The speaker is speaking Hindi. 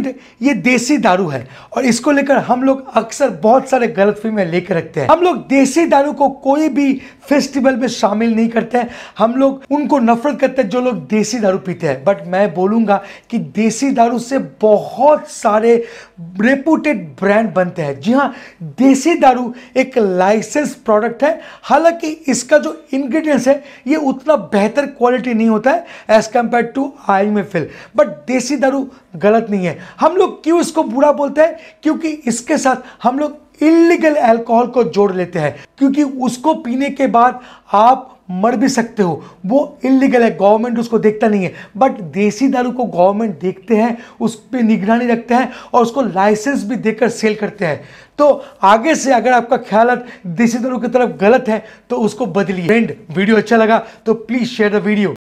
फ्रेंड, ये देसी दारू है और इसको लेकर हम लोग अक्सर बहुत सारे गलतफहमियां लेकर रखते हैं। हम लोग देसी दारू को कोई भी फेस्टिवल में शामिल नहीं करते हैं, हम लोग उनको नफरत करते हैं जो लोग देसी दारू पीते हैं। बट मैं बोलूँगा कि देसी दारू से बहुत सारे रेपुटेड ब्रांड बनते हैं। जी हाँ, देसी दारू एक लाइसेंस प्रोडक्ट है। हालांकि इसका जो इंग्रेडिएंट्स है ये उतना बेहतर क्वालिटी नहीं होता है एज कंपेयर टू आई में फिल, बट देसी दारू गलत नहीं है। हम लोग क्यों इसको बुरा बोलते हैं? क्योंकि इसके साथ हम लोग इल्लीगल अल्कोहल को जोड़ लेते हैं, क्योंकि उसको पीने के बाद आप मर भी सकते हो, वो इल्लीगल है, गवर्नमेंट उसको देखता नहीं है। बट देसी दारू को गवर्नमेंट देखते हैं, उस पर निगरानी रखते हैं और उसको लाइसेंस भी देकर सेल करते हैं। तो आगे से अगर आपका ख्यालात देसी दारू की तरफ गलत है तो उसको बदलिए। फ्रेंड, वीडियो अच्छा लगा तो प्लीज़ शेयर द वीडियो।